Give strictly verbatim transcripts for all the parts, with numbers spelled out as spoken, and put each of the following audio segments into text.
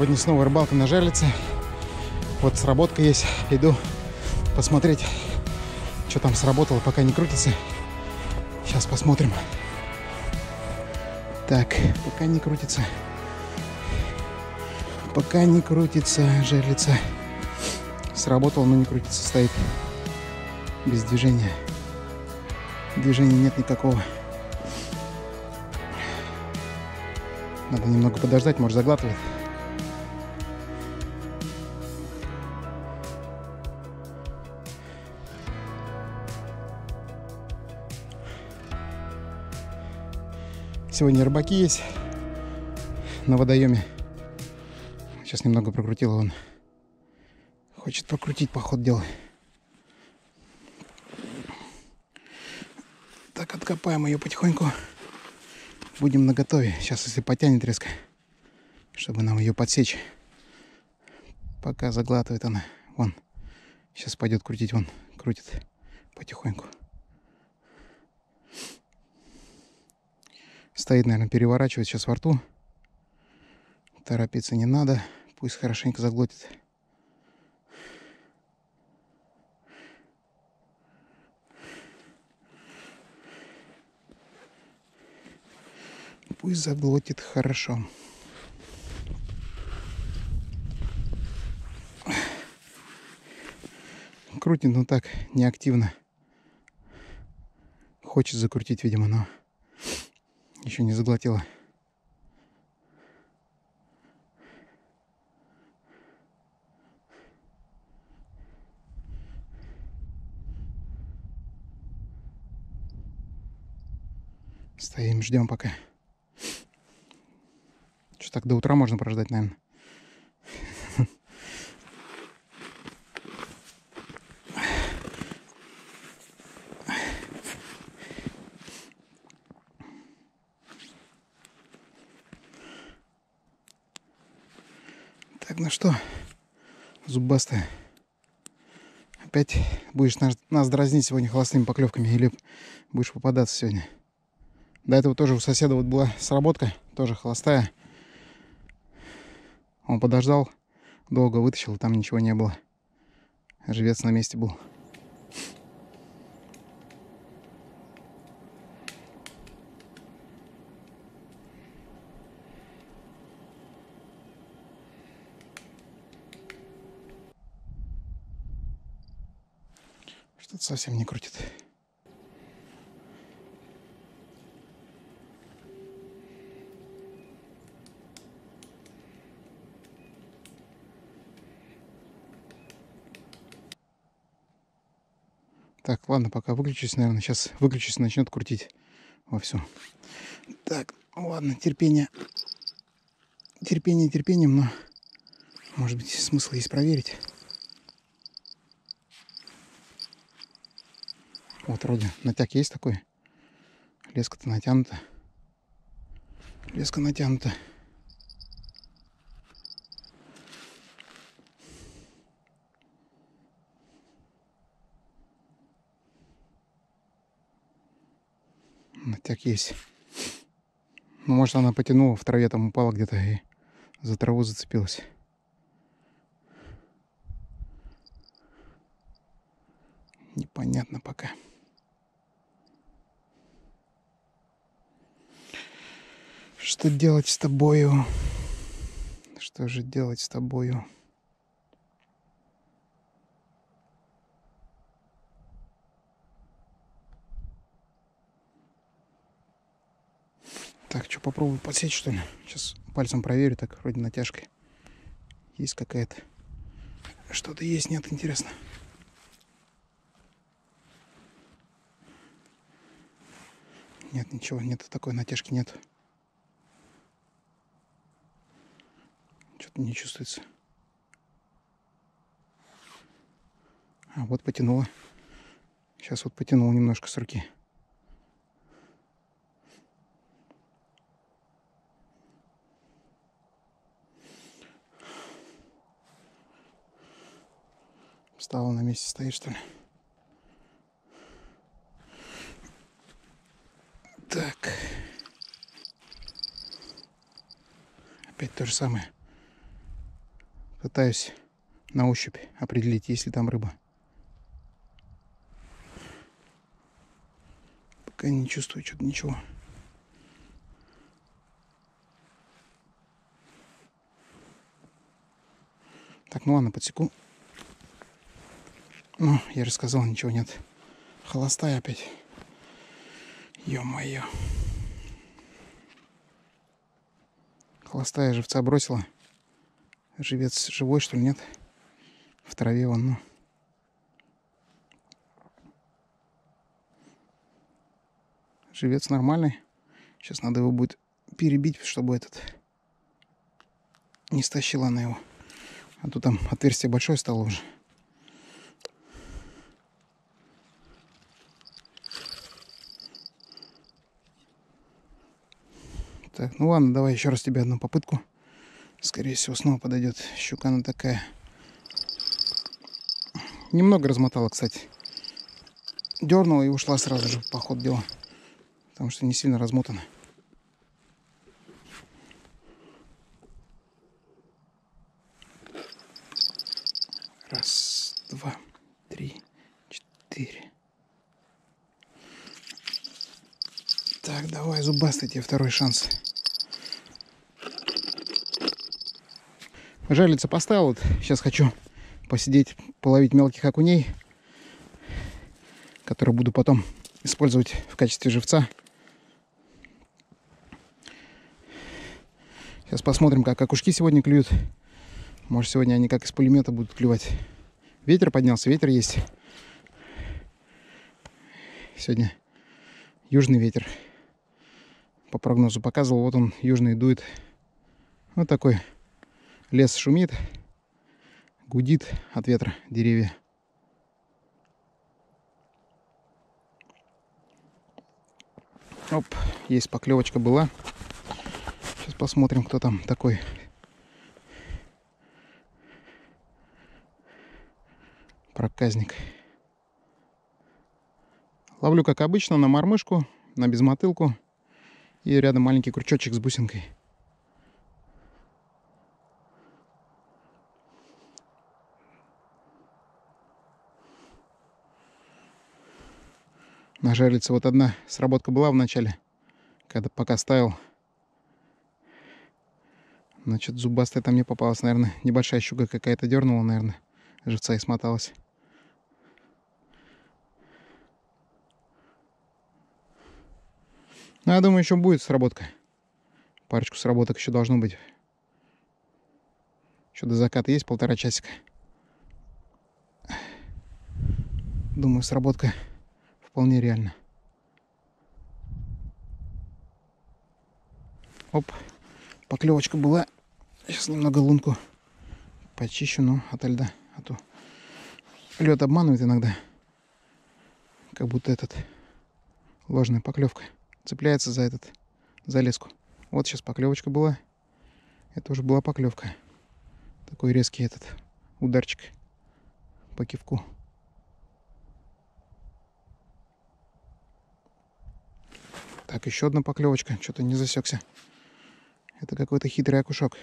Сегодня снова рыбалка на жерлице. Вот сработка есть. Иду посмотреть, что там сработало, пока не крутится. Сейчас посмотрим. Так, пока не крутится. Пока не крутится жерлица. Сработала, но не крутится, стоит. Без движения. Движения нет никакого. Надо немного подождать, может, заглатывает. Сегодня рыбаки есть на водоеме. Сейчас немного прокрутил, он хочет прокрутить, по ходу дела. Так, откопаем ее потихоньку. Будем наготове. Сейчас, если потянет резко, чтобы нам ее подсечь. Пока заглатывает она. Вон. Сейчас пойдет крутить. Вон. Крутит. Потихоньку. Стоит, наверное, переворачивает сейчас во рту. Торопиться не надо. Пусть хорошенько заглотит. Пусть заглотит хорошо. Крутит, но так, неактивно. Хочет закрутить, видимо, но еще не заглотила. Стоим, ждем пока. Что, так до утра можно прождать, наверное. Так, ну что, зубастая, опять будешь нас, нас дразнить сегодня холостыми поклевками или будешь попадаться сегодня? До этого тоже у соседа вот была сработка, тоже холостая. Он подождал, долго вытащил, там ничего не было. Живец на месте был. Что-то совсем не крутит. Так, ладно, пока выключусь, наверное. Сейчас выключусь, начнет крутить вовсю. Так, ладно, терпение. Терпение терпением, но, может быть, смысл есть проверить. Вот, вроде, натяг есть такой. Леска-то натянута. Леска натянута. Натяг есть. Ну, может, она потянула, в траве там упала где-то и за траву зацепилась. Непонятно пока. Что делать с тобою? Что же делать с тобою? Так, что, попробую подсечь, что ли? Сейчас пальцем проверю, так, вроде натяжкой. Есть какая-то... Что-то есть, нет, интересно. Нет, ничего, нет, такой натяжки нет. Что-то не чувствуется. А, вот потянуло. Сейчас вот потянуло немножко с руки. Встала, на месте стоит, что ли? Так. Опять то же самое. пытаюсь на ощупь определить, есть ли там рыба. Пока не чувствую что-то ничего. Так, ну ладно, подсеку. Ну, я же сказал, ничего нет. Холостая опять. Ё-моё. Холостая живца бросила. Живец живой, что ли, нет? В траве он, ну. Живец нормальный. Сейчас надо его будет перебить, чтобы этот не стащила она его. А то там отверстие большое стало уже. Так, ну ладно, давай еще раз тебе одну попытку. Скорее всего, снова подойдет. Щука она такая. Немного размотала, кстати. Дернула и ушла сразу же, по ходу дела. Потому что не сильно размотана. Раз, два, три, четыре. Так, давай, зубастый, тебе второй шанс. Жарлица поставил. Вот сейчас хочу посидеть, половить мелких окуней, которые буду потом использовать в качестве живца. Сейчас посмотрим, как окушки сегодня клюют. Может, сегодня они как из пулемета будут клевать. Ветер поднялся, ветер есть. Сегодня южный ветер. По прогнозу показывал, вот он южный дует. Вот такой. Лес шумит, гудит от ветра деревья. Оп, есть поклевочка была. Сейчас посмотрим, кто там такой. Проказник. Ловлю, как обычно, на мормышку, на безмотылку. И рядом маленький крючочек с бусинкой. На жарлице вот одна сработка была в начале, когда пока ставил. Значит, зубастая там не попалась, наверное. Небольшая щука какая-то дернула, наверное. Живца и смоталась. Ну, я думаю, еще будет сработка. Парочку сработок еще должно быть. Еще до заката есть полтора часика. Думаю, сработка вполне реально. Оп, поклевочка была. Сейчас немного лунку почищу, но ото льда. А то лед обманывает иногда. Как будто этот ложная поклевка цепляется за этот, за леску. Вот сейчас поклевочка была. Это уже была поклевка. Такой резкий этот ударчик по кивку. Так, еще одна поклевочка. Что-то не засекся. Это какой-то хитрый окушок.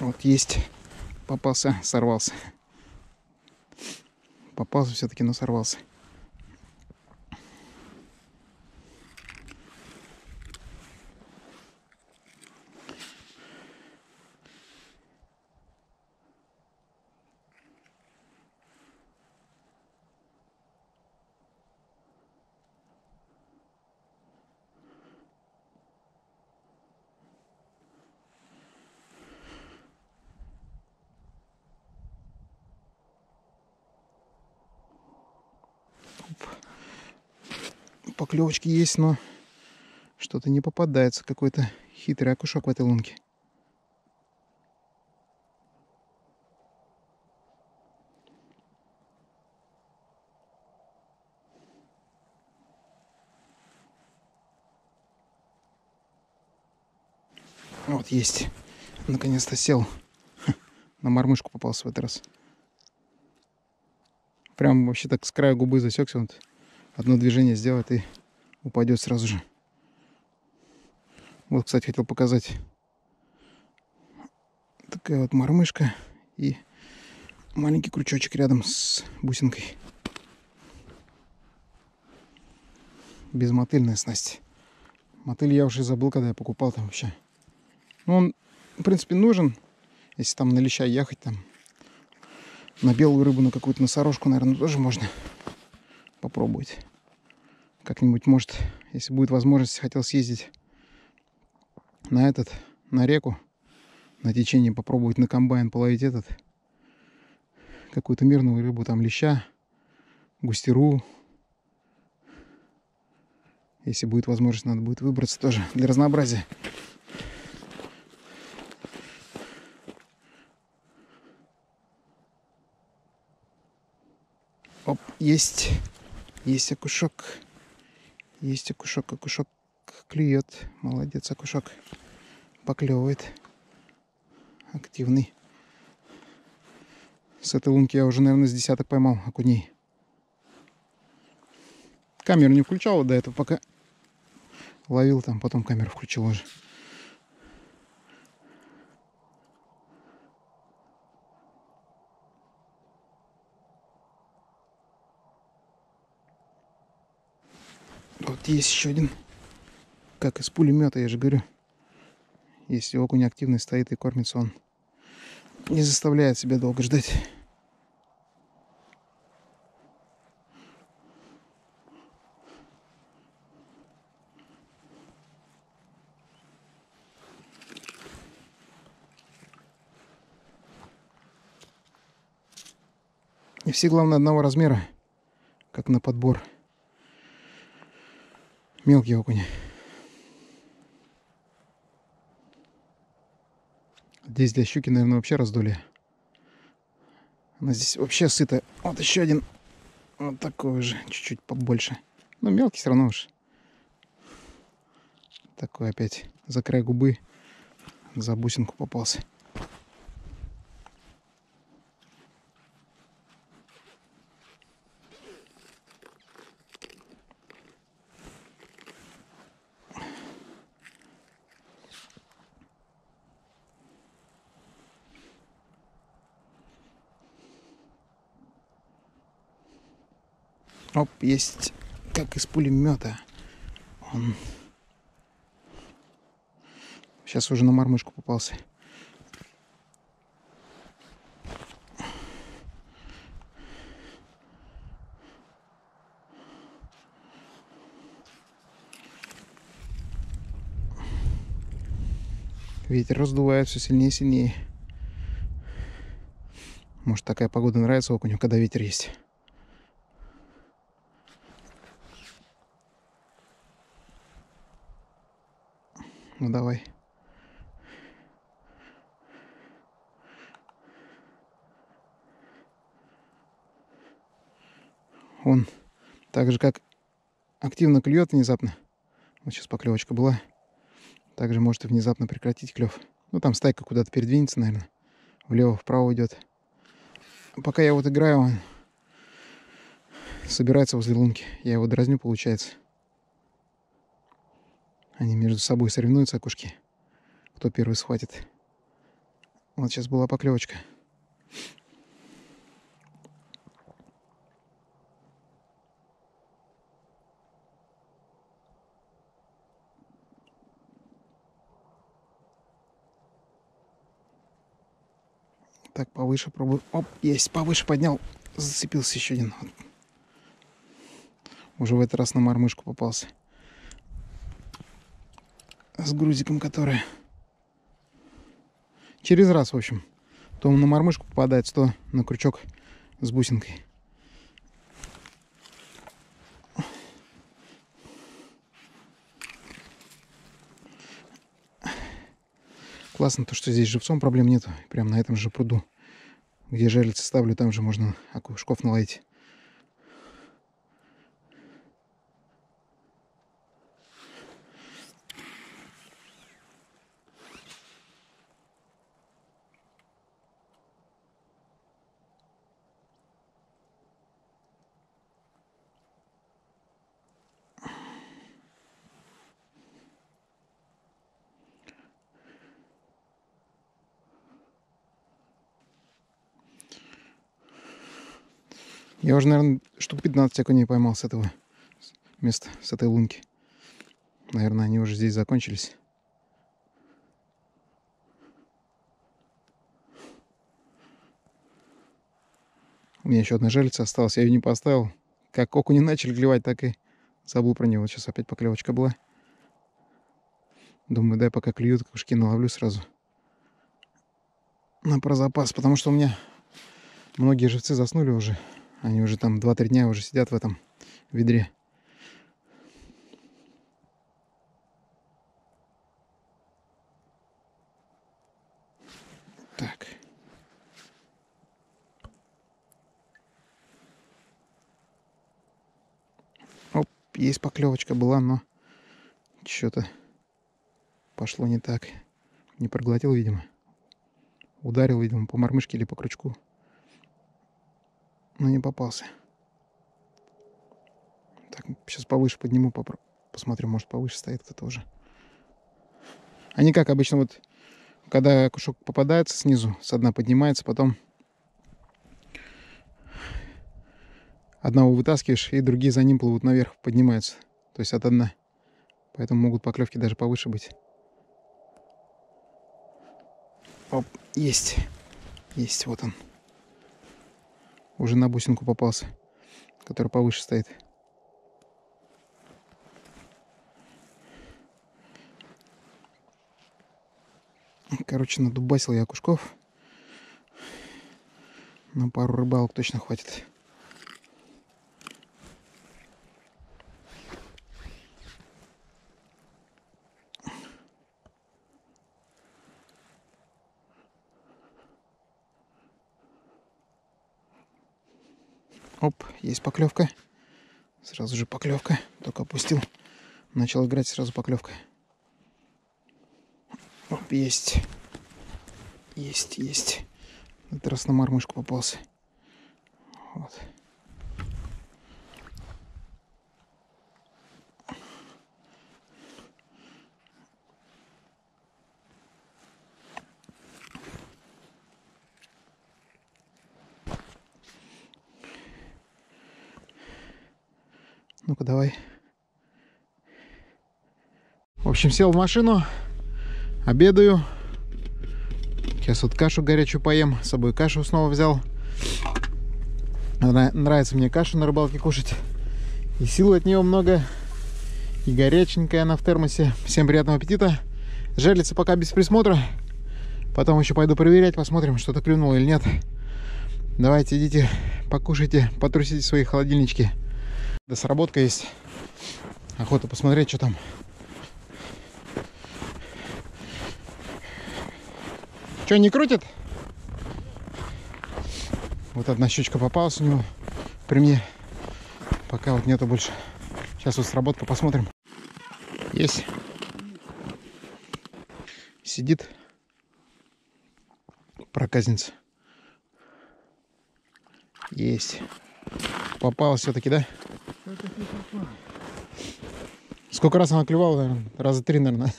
Вот есть. Попался, сорвался. Попался все-таки, но сорвался. Поклевочки есть, но что-то не попадается. Какой-то хитрый окушок в этой лунке. Вот есть. Наконец-то сел. На мормышку попался в этот раз. Прям вообще так с края губы засекся. Вот. Одно движение сделает и упадет сразу же. Вот, кстати, хотел показать. Такая вот мормышка и маленький крючочек рядом с бусинкой. Безмотыльная снасть. Мотыль я уже забыл, когда я покупал там вообще. Но он, в принципе, нужен, если там на леща ехать, там на белую рыбу, на какую-то носорожку, наверное, тоже можно попробовать. Как-нибудь, может, если будет возможность, хотел съездить на этот, на реку, на течение попробовать на комбайн половить этот, какую-то мирную рыбу, там леща, густеру. Если будет возможность, надо будет выбраться тоже для разнообразия. Оп, есть, есть окушок, есть окушок, окушок клюет, молодец, окушок поклевывает, активный. С этой лунки я уже, наверное, с десяток поймал окуней. Камеру не включал до этого, пока ловил там, потом камеру включил уже. Вот есть еще один, как из пулемета, я же говорю. Если окунь активный стоит и кормится, он не заставляет себя долго ждать. И все, главное, одного размера, как на подбор. Мелкие окуни. Здесь для щуки, наверное, вообще раздолье. Она здесь вообще сыта. Вот еще один. Вот такой же. Чуть-чуть побольше. Но мелкий все равно уж. Такой опять за край губы. За бусинку попался. Оп, есть, как из пулемета. Он сейчас уже на мормышку попался. Ветер раздувает все сильнее и сильнее. Может, такая погода нравится окуню, когда ветер есть. Ну давай. Он так же, как активно клюет внезапно. Вот сейчас поклевочка была. Также может и внезапно прекратить клев. Ну там стайка куда-то передвинется, наверное. Влево-вправо идет. Пока я вот играю, он собирается возле лунки. Я его дразню, получается. Они между собой соревнуются, окушки. Кто первый схватит. Вот сейчас была поклевочка. Так, повыше пробую. Оп, есть, повыше поднял. Зацепился еще один. Вот. Уже в этот раз на мормышку попался. С грузиком, который через раз, в общем, то он на мормышку попадает, то на крючок с бусинкой. Классно то, что здесь с живцом проблем нету, прям на этом же пруду, где жерлицы ставлю, там же можно окушков наловить. Я уже, наверное, штук пятнадцать окуней поймал с этого места, с этой лунки. Наверное, они уже здесь закончились. У меня еще одна жерлица осталась, я ее не поставил. Как окуни начали клевать, так и забыл про него. Сейчас опять поклевочка была. Думаю, дай пока клюют, кушки наловлю сразу. На прозапас, потому что у меня многие живцы заснули уже. Они уже там два-три дня уже сидят в этом ведре. Так. Оп, есть поклевочка была, но что-то пошло не так. Не проглотил, видимо. Ударил, видимо, по мормышке или по крючку. Но не попался. Так, сейчас повыше подниму, попро... посмотрю, может, повыше стоит кто-то уже. Они как обычно, вот, когда кушок попадается снизу, со дна поднимается, потом одного вытаскиваешь, и другие за ним плывут наверх, поднимаются. То есть от дна. Поэтому могут поклевки даже повыше быть. Оп, есть. Есть, вот он. Уже на бусинку попался, который повыше стоит. Короче, надубасил я окушков. На пару рыбалок точно хватит. Оп, есть поклевка. Сразу же поклевка. Только опустил. Начал играть, сразу поклевка. Оп, есть. Есть, есть. На этот раз на мормышку попался. Вот. Ну-ка, давай. В общем, сел в машину, обедаю. Сейчас вот кашу горячую поем. С собой кашу снова взял. Нравится мне кашу на рыбалке кушать. И силы от нее много. И горяченькая она в термосе. Всем приятного аппетита. Жерлица пока без присмотра. Потом еще пойду проверять, посмотрим, что-то клюнуло или нет. Давайте, идите, покушайте, потрусите свои холодильнички. Да, сработка есть. Охота посмотреть, что там. Что, не крутит? Вот одна щучка попалась у него при мне. Пока вот нету больше. Сейчас вот сработка, посмотрим. Есть. Сидит. Проказница. Есть. Попалась все-таки, да? Сколько раз она клевала, наверное? Раза три, наверное.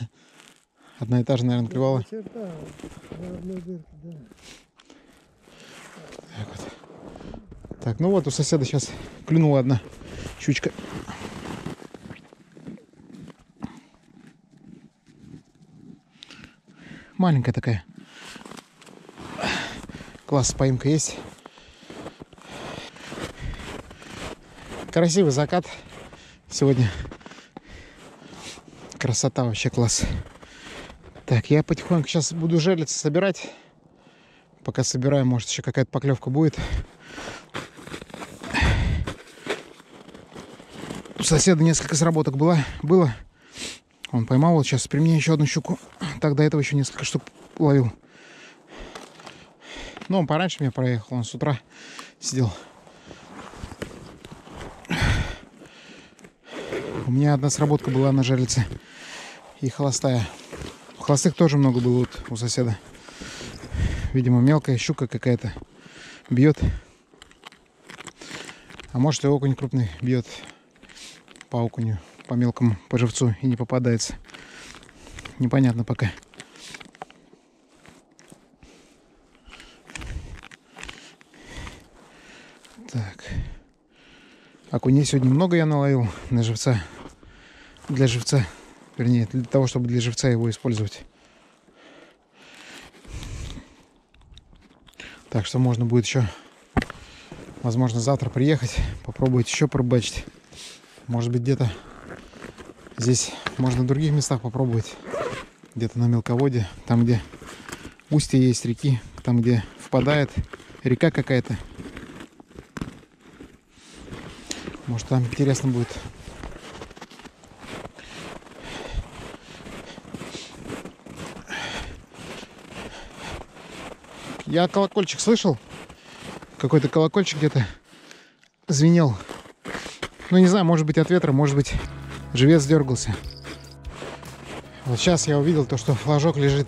Одна и та же, наверное, клевала. Так, вот. Так, ну вот у соседа сейчас клюнула одна щучка. Маленькая такая. Класс, поимка есть. Красивый закат сегодня. Красота, вообще класс. Так, я потихоньку сейчас буду жерлицы собирать. Пока собираю, может, еще какая-то поклевка будет. У соседа несколько сработок было. было. Он поймал вот сейчас при мне еще одну щуку. Так, до этого еще несколько штук ловил. Но он пораньше меня проехал. Он с утра сидел. У меня одна сработка была на жерлице. И холостая. Холостых тоже много было вот у соседа. Видимо, мелкая щука какая-то бьет. А может, и окунь крупный бьет по окуню, по мелкому, по живцу и не попадается. Непонятно пока. Так. окуней сегодня много я наловил на живца. Для живца. Вернее, для того, чтобы для живца его использовать. Так что можно будет еще, возможно, завтра приехать, попробовать еще порыбачить. Может быть, где-то здесь можно в других местах попробовать. Где-то на мелководье, там, где устье есть реки, там, где впадает река какая-то. Может, там интересно будет. Я колокольчик слышал. Какой-то колокольчик где-то звенел. Ну, не знаю, может быть, от ветра, может быть, живец дергался. Вот сейчас я увидел то, что флажок лежит.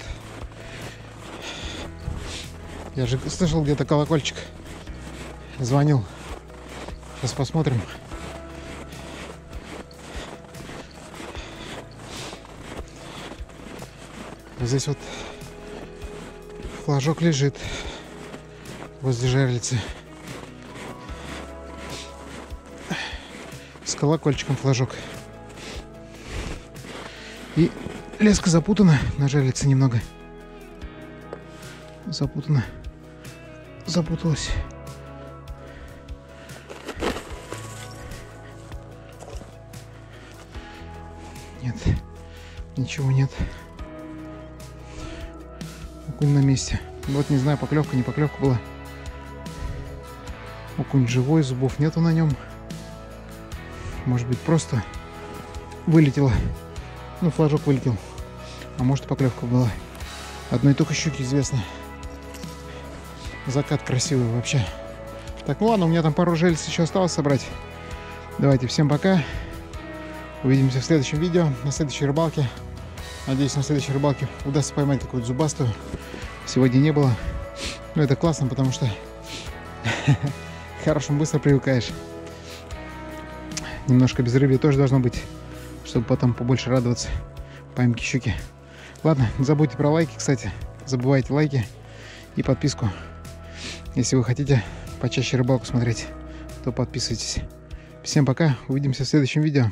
Я же слышал где-то колокольчик. Звонил. Сейчас посмотрим. Здесь вот флажок лежит возле жерлицы. С колокольчиком флажок. И леска запутана на жерлице немного. Запутана. Запуталась. Нет. Ничего нет. Окунь на месте. Вот не знаю, поклевка, не поклевка была. Окунь живой, зубов нету на нем. Может быть, просто вылетело. Ну, флажок вылетел. А может, поклевка была. Одной только щуки известно. Закат красивый вообще. Так, ну ладно, у меня там пару жерлиц еще осталось собрать. Давайте, всем пока. Увидимся в следующем видео, на следующей рыбалке. Надеюсь, на следующей рыбалке удастся поймать какую-то зубастую. Сегодня не было. Но это классно, потому что к хорошему быстро привыкаешь. Немножко безрыбья тоже должно быть, чтобы потом побольше радоваться поимке щуки. Ладно, не забудьте про лайки, кстати. Забывайте лайки и подписку. Если вы хотите почаще рыбалку смотреть, то подписывайтесь. Всем пока, увидимся в следующем видео.